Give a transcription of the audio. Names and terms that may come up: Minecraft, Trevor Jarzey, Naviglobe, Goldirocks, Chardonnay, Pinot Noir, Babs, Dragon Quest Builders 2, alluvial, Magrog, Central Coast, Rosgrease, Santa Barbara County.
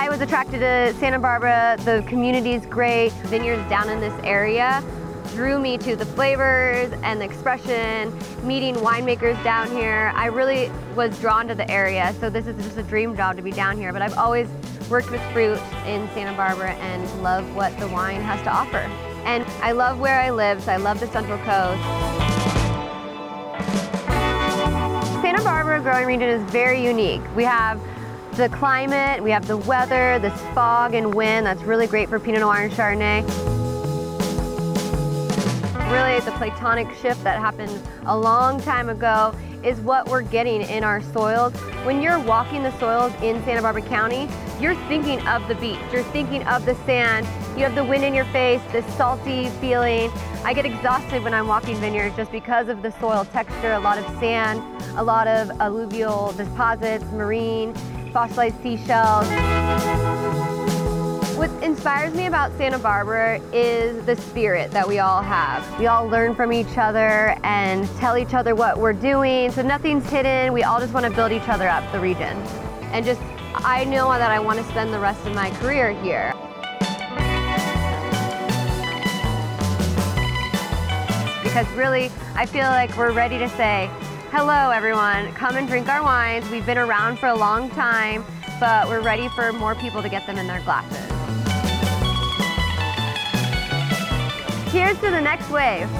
I was attracted to Santa Barbara. The community's great. Vineyards down in this area drew me to the flavors and the expression, meeting winemakers down here. I really was drawn to the area, so this is just a dream job to be down here. But I've always worked with fruit in Santa Barbara and love what the wine has to offer. And I love where I live, so I love the Central Coast. Santa Barbara growing region is very unique. We have the climate, we have the weather, this fog and wind that's really great for Pinot Noir and Chardonnay. Really, the platonic shift that happened a long time ago is what we're getting in our soils. When you're walking the soils in Santa Barbara County, you're thinking of the beach, you're thinking of the sand, you have the wind in your face, this salty feeling. I get exhausted when I'm walking vineyards just because of the soil texture, a lot of sand, a lot of alluvial deposits, marine, fossilized seashells. What inspires me about Santa Barbara is the spirit that we all have. We all learn from each other and tell each other what we're doing, so nothing's hidden. We all just want to build each other up, the region. And just, I know that I want to spend the rest of my career here. Because really, I feel like we're ready to say, hello everyone, come and drink our wines. We've been around for a long time, but we're ready for more people to get them in their glasses. Here's to the next wave.